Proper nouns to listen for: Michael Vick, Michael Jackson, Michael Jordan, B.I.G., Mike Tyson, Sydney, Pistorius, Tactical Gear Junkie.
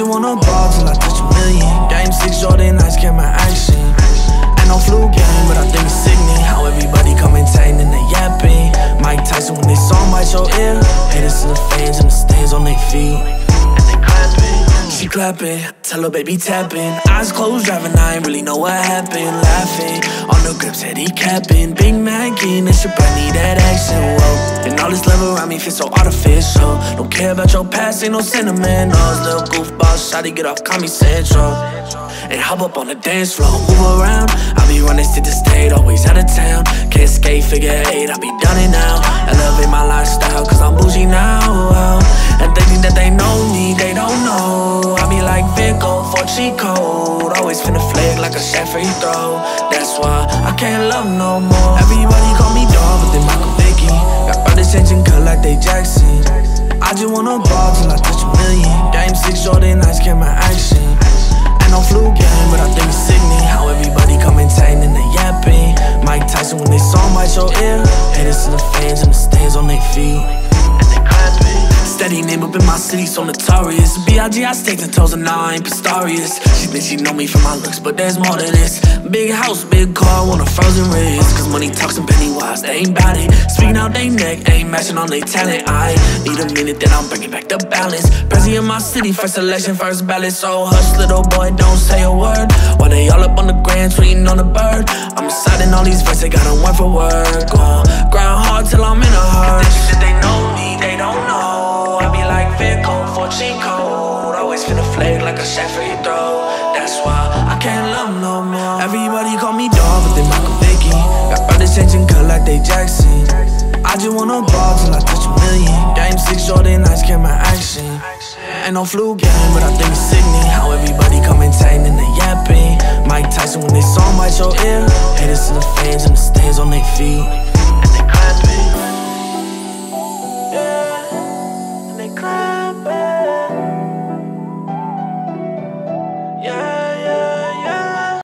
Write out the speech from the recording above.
you on a ball till I touch a million. Game 6, Jordan Ice, camera action. Ain't no flu game, but I think it's Sydney. How everybody commentating and they yapping. Mike Tyson when they saw my show ear. Haters to the fans and the stands on their feet. And they clapping, she clapping, tell her baby tapping. Eyes closed driving, I ain't really know what happened. Laughing, on the grips said he capping. Big Mackie, that shit probably need that action, whoa. And all this love around me feels so artificial. Don't care about your past, ain't no sentimentals. Little goofball, shawty get off, call me Central. And hop up on the dance floor, move around. I be running to the state, always out of town. Can't skate, figure 8, I be done it now. Elevate my lifestyle, cause I'm bougie now. And they think that they know me, they don't know. I be like Vick, for cheat code. Always finna flick like a shot free throw. That's why I can't love no more. Everybody call me dog, but then Michael Vick. Got brothers changing color like they Jackson. I just wanna ball till I touch a million. Game 6, Jordan Ice, camera action. Ain't no flu game, but I think it's Sydney. How everybody commentating and they yapping. Mike Tyson when they saw my show ear. Haters to the fans and the stands on their feet. And they clapping. Steady name up in my city, so notorious. B.I.G. I staked her toes and now I ain't Pistorius. She thinks she know me for my looks, but there's more to this. Big house, big car, want a frozen wrist. Cause money talks and Pennywise, they ain't bout it. Speaking out they neck, ain't matching on they talent. I need a minute, then I'm bringing back the balance. President in my city, first election, first ballot. So hush, little boy, don't say a word. While they all up on the grand, tweeting on the bird. I'm reciting all these verses, got them word for word. Going grind hard till I'm in a hurt. They know me, they don't know. She cold, always finna flake like a shot free throw. That's why I can't love no more. Everybody call me dog, but then Michael Vick. Got brothers changing color like they Jackson. I just wanna ball till I touch a million. Game 6, Jordan Ice, camera action. Ain't no flu game, but I think it's Sydney. How everybody commentating and they yapping. Mike Tyson when they saw my show ear. Haters to the fans and the stands on their feet.